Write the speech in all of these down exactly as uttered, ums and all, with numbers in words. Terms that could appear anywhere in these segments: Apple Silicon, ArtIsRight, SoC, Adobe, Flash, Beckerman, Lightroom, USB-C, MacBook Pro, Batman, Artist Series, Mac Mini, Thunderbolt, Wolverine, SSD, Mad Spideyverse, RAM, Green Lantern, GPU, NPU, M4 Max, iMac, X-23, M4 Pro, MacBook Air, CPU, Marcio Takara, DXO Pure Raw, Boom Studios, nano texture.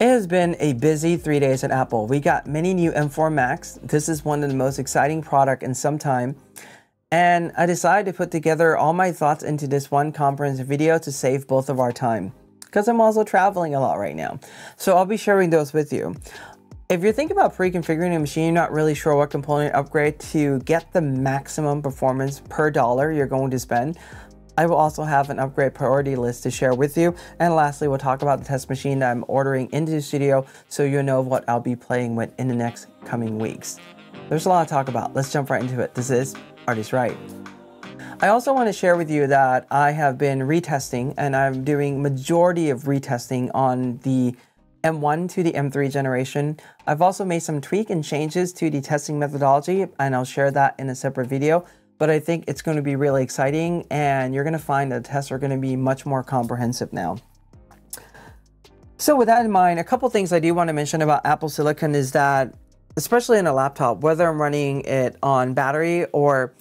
It has been a busy three days at Apple. We got many new M four Max. This is one of the most exciting products in some time. And I decided to put together all my thoughts into this one comprehensive video to save both of our time, because I'm also traveling a lot right now. So I'll be sharing those with you. If you're thinking about pre-configuring a machine, you're not really sure what component upgrade to get the maximum performance per dollar you're going to spend, I will also have an upgrade priority list to share with you. And lastly, we'll talk about the test machine that I'm ordering into the studio so you'll know what I'll be playing with in the next coming weeks. There's a lot to talk about. Let's jump right into it. This is ArtIsRight. I also want to share with you that I have been retesting, and I'm doing majority of retesting on the M one to the M three generation. I've also made some tweak and changes to the testing methodology, and I'll share that in a separate video. But I think it's going to be really exciting, and you're going to find that the tests are going to be much more comprehensive now. So with that in mind, a couple things I do want to mention about Apple Silicon is that, especially in a laptop, whether I'm running it on battery or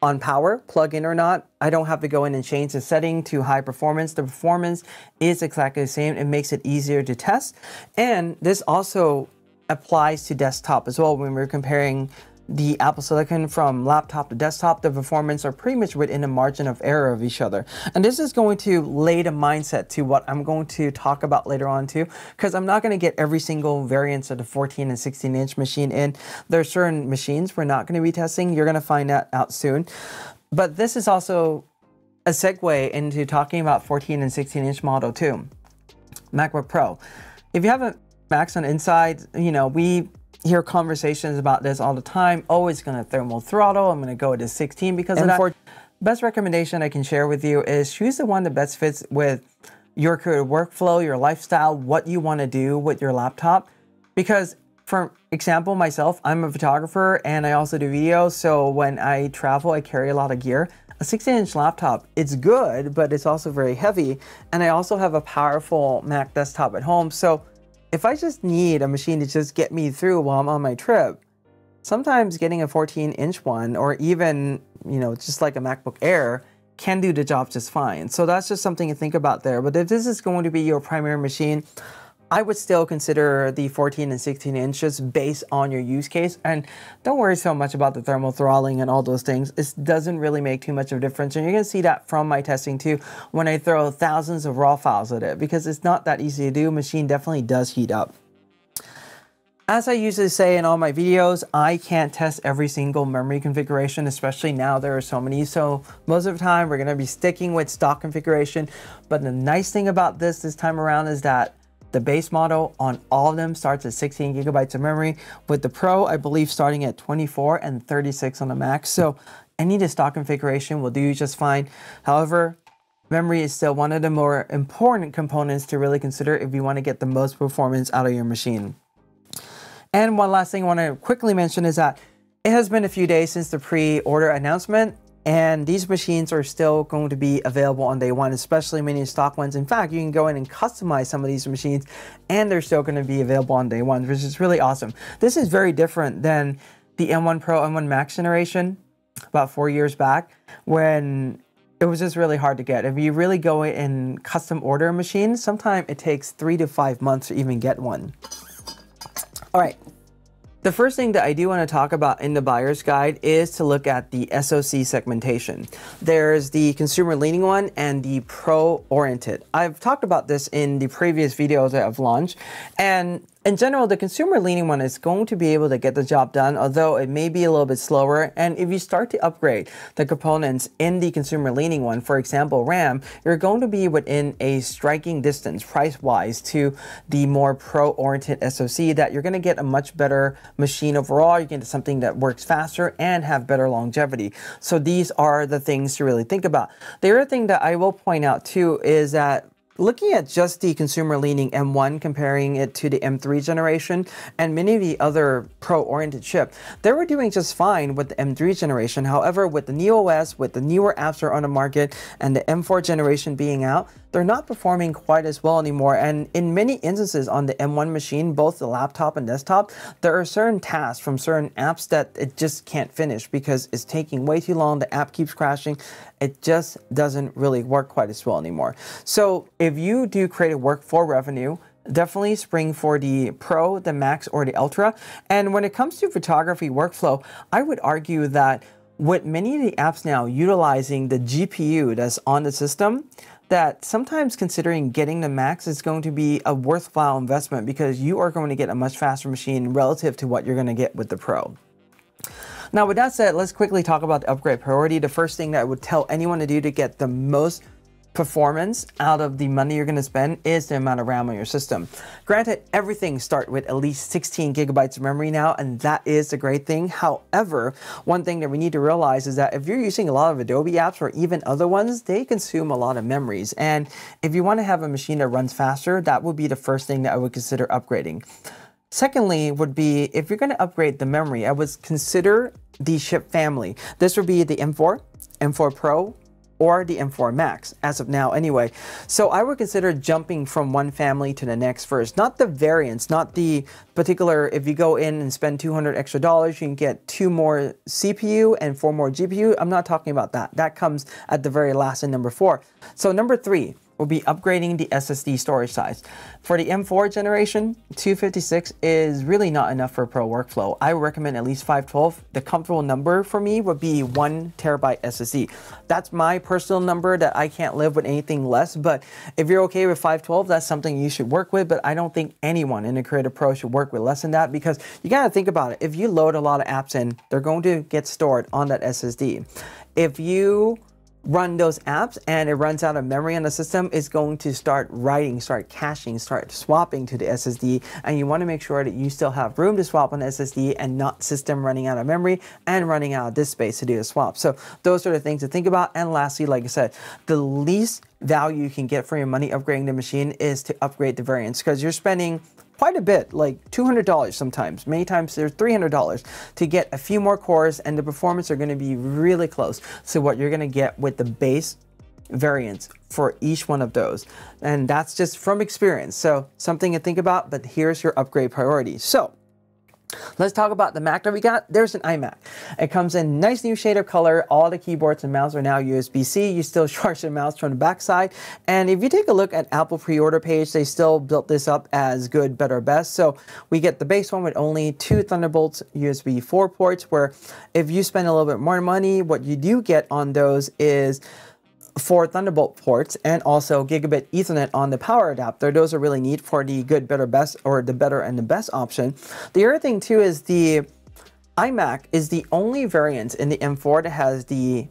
on power, plug-in or not, I don't have to go in and change the setting to high performance. The performance is exactly the same. It makes it easier to test. And this also applies to desktop as well. When we're comparing the Apple Silicon from laptop to desktop, the performance are pretty much within a margin of error of each other. And this is going to lay the mindset to what I'm going to talk about later on too, because I'm not going to get every single variance of the fourteen and sixteen inch machine in. There are certain machines we're not going to be testing. You're going to find that out soon. But this is also a segue into talking about fourteen and sixteen inch model too. MacBook Pro. If you have a Macs on the inside, you know, we hear conversations about this all the time. Oh, it's gonna thermal throttle. I'm gonna go to sixteen because and of that. Best recommendation I can share with you is choose the one that best fits with your creative workflow, your lifestyle, what you wanna do with your laptop. Because for example, myself, I'm a photographer and I also do video. So when I travel, I carry a lot of gear. A sixteen inch laptop, it's good, but it's also very heavy. And I also have a powerful Mac desktop at home. So if I just need a machine to just get me through while I'm on my trip, sometimes getting a fourteen inch one or even, you know, just like a MacBook Air can do the job just fine. So that's just something to think about there. But if this is going to be your primary machine, I would still consider the fourteen and sixteen inches based on your use case. And don't worry so much about the thermal throttling and all those things. It doesn't really make too much of a difference. And you're gonna see that from my testing too, when I throw thousands of raw files at it, because it's not that easy to do. Machine definitely does heat up. As I usually say in all my videos, I can't test every single memory configuration, especially now there are so many. So most of the time we're gonna be sticking with stock configuration. But the nice thing about this this time around is that the base model on all of them starts at sixteen gigabytes of memory, with the Pro, I believe, starting at twenty-four and thirty-six on the Mac. So any of the stock configuration will do just fine. However, memory is still one of the more important components to really consider if you want to get the most performance out of your machine. And one last thing I want to quickly mention is that it has been a few days since the pre-order announcement, and these machines are still going to be available on day one, especially many stock ones. In fact, you can go in and customize some of these machines and they're still going to be available on day one, which is really awesome. This is very different than the M one Pro, M one Max generation about four years back, when it was just really hard to get. If you really go in and custom order a machine, sometimes it takes three to five months to even get one. All right. The first thing that I do want to talk about in the buyer's guide is to look at the S O C segmentation. There's the consumer leaning one and the pro oriented. I've talked about this in the previous videos that I've launched, and in general, the consumer leaning one is going to be able to get the job done, although it may be a little bit slower. And if you start to upgrade the components in the consumer leaning one, for example, RAM, you're going to be within a striking distance price wise to the more pro oriented S O C, that you're going to get a much better machine overall. You can get something that works faster and have better longevity. So these are the things to really think about. The other thing that I will point out too is that looking at just the consumer-leaning M one, comparing it to the M three generation and many of the other pro-oriented chip, they were doing just fine with the M three generation. However, with the new O S, with the newer apps that are on the market and the M four generation being out, they're not performing quite as well anymore. And in many instances on the M one machine, both the laptop and desktop, there are certain tasks from certain apps that it just can't finish because it's taking way too long. The app keeps crashing. It just doesn't really work quite as well anymore. So if you do creative work for revenue, definitely spring for the Pro, the Max, or the Ultra. And when it comes to photography workflow, I would argue that with many of the apps now utilizing the G P U that's on the system, that sometimes considering getting the Max is going to be a worthwhile investment, because you are going to get a much faster machine relative to what you're going to get with the Pro. Now, with that said, let's quickly talk about the upgrade priority. The first thing that I would tell anyone to do to get the most performance out of the money you're going to spend is the amount of RAM on your system. Granted, everything starts with at least sixteen gigabytes of memory now, and that is a great thing. However, one thing that we need to realize is that if you're using a lot of Adobe apps or even other ones, they consume a lot of memories. And if you want to have a machine that runs faster, that would be the first thing that I would consider upgrading. Secondly would be, if you're going to upgrade the memory, I would consider the chip family. This would be the M four, M four Pro, or the M four Max, as of now anyway. So I would consider jumping from one family to the next first. Not the variants, not the particular, if you go in and spend two hundred extra dollars, you can get two more C P U and four more G P U. I'm not talking about that. That comes at the very last in number four. So number three will be upgrading the S S D storage size. For the M four generation, two fifty-six is really not enough for a pro workflow. I recommend at least five twelve. The comfortable number for me would be one terabyte S S D. That's my personal number that I can't live with anything less, but if you're okay with five twelve, that's something you should work with, but I don't think anyone in a creative pro should work with less than that, because you gotta think about it. If you load a lot of apps in, they're going to get stored on that S S D. If you run those apps and it runs out of memory on the system, it's going to start writing, start caching, start swapping to the S S D, and you want to make sure that you still have room to swap on the S S D and not system running out of memory and running out of disk space to do the swap. So those are the things to think about. And lastly, like I said, the least value you can get for your money upgrading the machine is to upgrade the variants, because you're spending quite a bit, like two hundred dollars sometimes, many times there's three hundred dollars to get a few more cores, and the performance are going to be really close to what you're going to get with the base variants for each one of those. And that's just from experience. So something to think about, but here's your upgrade priority. So let's talk about the Mac that we got. There's an iMac. It comes in nice new shade of color. All the keyboards and mouse are now U S B C. You still charge the mouse from the backside. And if you take a look at Apple pre-order page, they still built this up as good, better, best. So we get the base one with only two Thunderbolts U S B four ports, where if you spend a little bit more money, what you do get on those is four Thunderbolt ports and also gigabit Ethernet on the power adapter. Those are really neat for the good, better, best, or the better and the best option. The other thing too is the iMac is the only variant in the M four that has the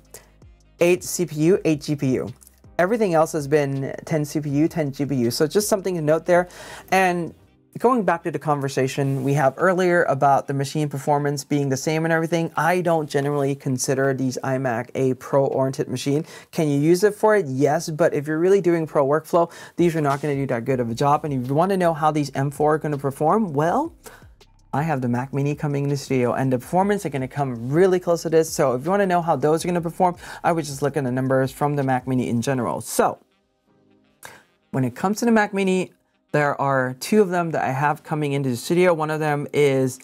eight C P U, eight G P U. Everything else has been ten C P U, ten G P U. So just something to note there. And going back to the conversation we have earlier about the machine performance being the same and everything, I don't generally consider these iMac a pro-oriented machine. Can you use it for it? Yes, but if you're really doing pro workflow, these are not going to do that good of a job. And if you want to know how these M four are going to perform, well, I have the Mac Mini coming in the studio, and the performance are going to come really close to this. So if you want to know how those are going to perform, I would just look at the numbers from the Mac Mini in general. So when it comes to the Mac Mini, there are two of them that I have coming into the studio. One of them is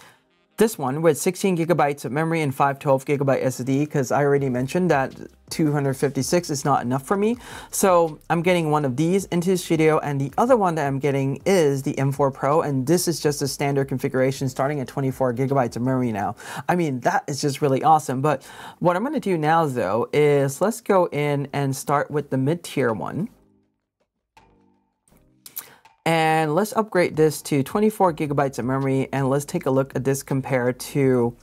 this one with sixteen gigabytes of memory and five twelve gigabyte S S D, because I already mentioned that two fifty-six is not enough for me. So I'm getting one of these into the studio, and the other one that I'm getting is the M four Pro, and this is just a standard configuration starting at twenty-four gigabytes of memory now. I mean, that is just really awesome. But what I'm going to do now though is let's go in and start with the mid-tier one. And let's upgrade this to twenty-four gigabytes of memory, and let's take a look at this compared to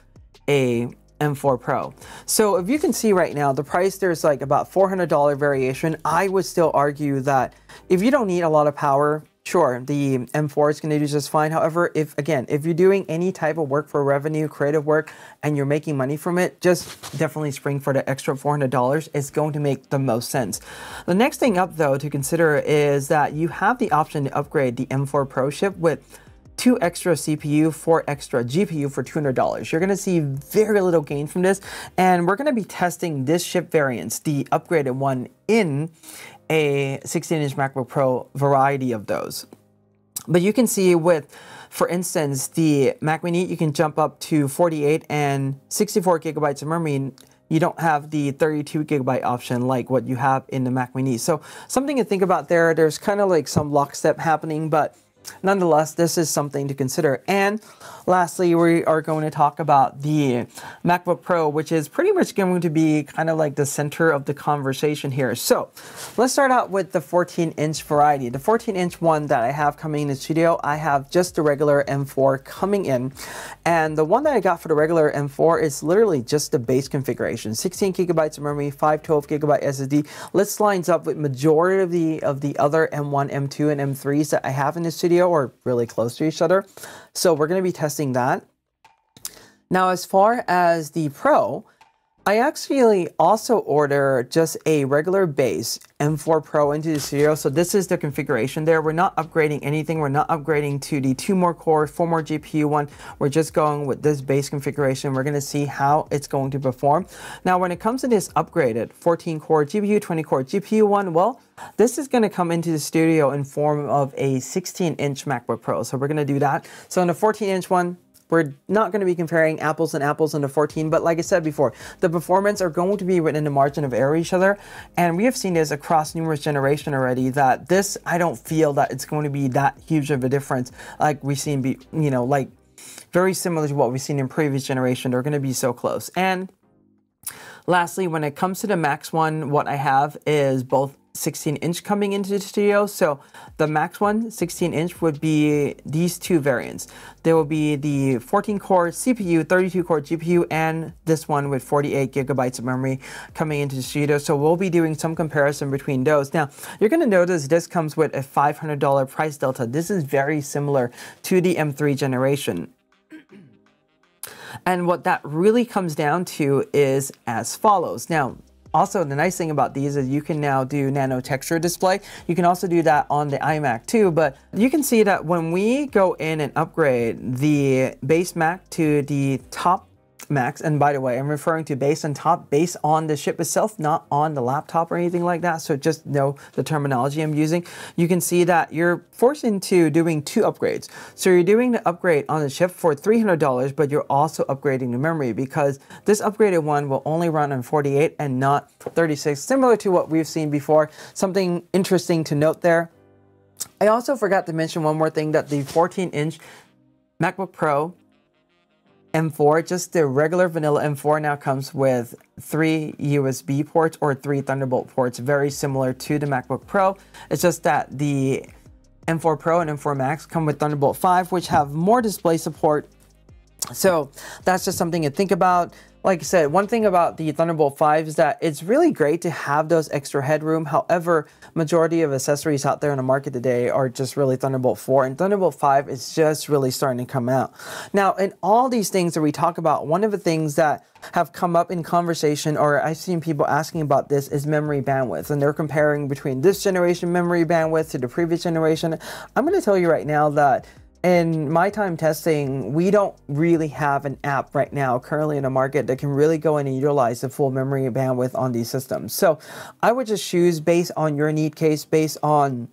a M four Pro. So if you can see right now, the price, there's like about four hundred dollars variation. I would still argue that if you don't need a lot of power, sure, the M four is going to do just fine. However, if again, if you're doing any type of work for revenue, creative work, and you're making money from it, just definitely spring for the extra four hundred dollars. It's going to make the most sense. The next thing up though to consider is that you have the option to upgrade the M four Pro chip with two extra C P U, four extra G P U for two hundred dollars. You're going to see very little gain from this. And we're going to be testing this chip variance, the upgraded one, in a sixteen inch MacBook Pro variety of those. But you can see with, for instance, the Mac Mini, you can jump up to forty-eight and sixty-four gigabytes of memory. You don't have the thirty-two gigabyte option like what you have in the Mac Mini. So something to think about there. There's kind of like some lockstep happening, but nonetheless, this is something to consider. And lastly, we are going to talk about the MacBook Pro, which is pretty much going to be kind of like the center of the conversation here. So let's start out with the fourteen inch variety. The fourteen inch one that I have coming in the studio, I have just the regular M four coming in. And the one that I got for the regular M four is literally just the base configuration. sixteen gigabytes of memory, five twelve gigabyte S S D. This lines up with majority of the, of the other M one, M two, and M threes that I have in the studio, or really close to each other. So we're going to be testing that. Now, as far as the Pro, I actually also order just a regular base M four Pro into the studio. So this is the configuration there. We're not upgrading anything. We're not upgrading to the two more core, four more G P U one. We're just going with this base configuration. We're going to see how it's going to perform. Now, when it comes to this upgraded fourteen core G P U, twenty core G P U one, well, this is going to come into the studio in form of a sixteen inch MacBook Pro. So we're going to do that. So in the fourteen inch one, we're not going to be comparing apples and apples on the fourteen, but like I said before, the performance are going to be within the margin of error each other. And we have seen this across numerous generations already, that this, I don't feel that it's going to be that huge of a difference. Like we've seen, be, you know, like very similar to what we've seen in previous generation. They're going to be so close. And lastly, when it comes to the Max one, what I have is both sixteen inch coming into the studio. So the Max one, sixteen inch, would be these two variants. There will be the fourteen core C P U, thirty-two core G P U, and this one with forty-eight gigabytes of memory coming into the studio. So we'll be doing some comparison between those. Now, you're going to notice this comes with a five hundred dollar price delta. This is very similar to the M three generation. And what that really comes down to is as follows. Now, also, the nice thing about these is you can now do nano texture display. You can also do that on the iMac too, but you can see that when we go in and upgrade the base Mac to the top Max, and by the way, I'm referring to base on top, base on the chip itself, not on the laptop or anything like that. So just know the terminology I'm using. You can see that you're forced into doing two upgrades. So you're doing the upgrade on the chip for three hundred dollars, but you're also upgrading the memory, because this upgraded one will only run on forty-eight and not thirty-six, similar to what we've seen before. Something interesting to note there. I also forgot to mention one more thing, that the fourteen inch MacBook Pro M four, just the regular vanilla M four, now comes with three U S B ports or three Thunderbolt ports, very similar to the MacBook Pro. It's just that the M four Pro and M four Max come with Thunderbolt five, which have more display support. So that's just something to think about. Like I said, one thing about the Thunderbolt five is that it's really great to have those extra headroom. However, majority of accessories out there in the market today are just really Thunderbolt four, and Thunderbolt five is just really starting to come out. Now, in all these things that we talk about, one of the things that have come up in conversation, or I've seen people asking about this, is memory bandwidth. And they're comparing between this generation memory bandwidth to the previous generation. I'm gonna tell you right now that in my time testing, we don't really have an app right now currently in the market that can really go in and utilize the full memory bandwidth on these systems. So I would just choose based on your need case, based on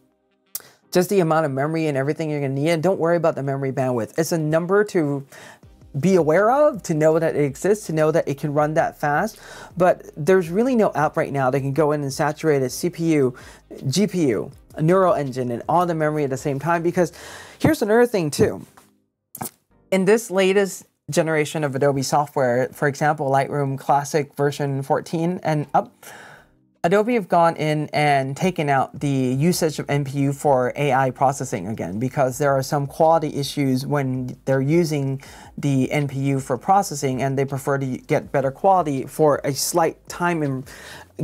just the amount of memory and everything you're gonna need. And don't worry about the memory bandwidth. It's a number to be aware of, to know that it exists, to know that it can run that fast. But there's really no app right now that can go in and saturate a C P U, G P U, a neural engine, and all the memory at the same time. Because here's another thing too. In this latest generation of Adobe software, for example, Lightroom Classic version fourteen and up, Adobe have gone in and taken out the usage of N P U for A I processing again, because there are some quality issues when they're using the N P U for processing, and they prefer to get better quality for a slight time in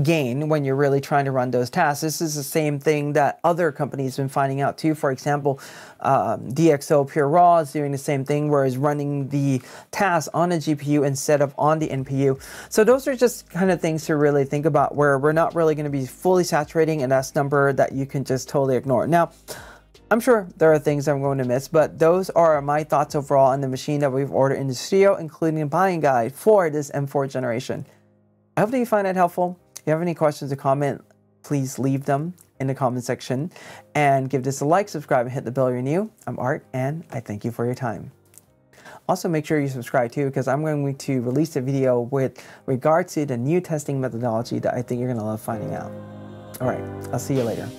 gain when you're really trying to run those tasks. This is the same thing that other companies have been finding out too. For example, um, D X O Pure Raw is doing the same thing, whereas running the task on a G P U instead of on the N P U. So those are just kind of things to really think about, where we're not really going to be fully saturating, and that's number that you can just totally ignore. Now, I'm sure there are things I'm going to miss, but those are my thoughts overall on the machine that we've ordered in the studio, including a buying guide for this M four generation. I hope that you find that helpful. If you have any questions or comment, please leave them in the comment section, and give this a like, subscribe, and hit the bell if you're new. I'm Art, and I thank you for your time. Also, make sure you subscribe too, because I'm going to release a video with regard to the new testing methodology that I think you're going to love finding out. All right, I'll see you later.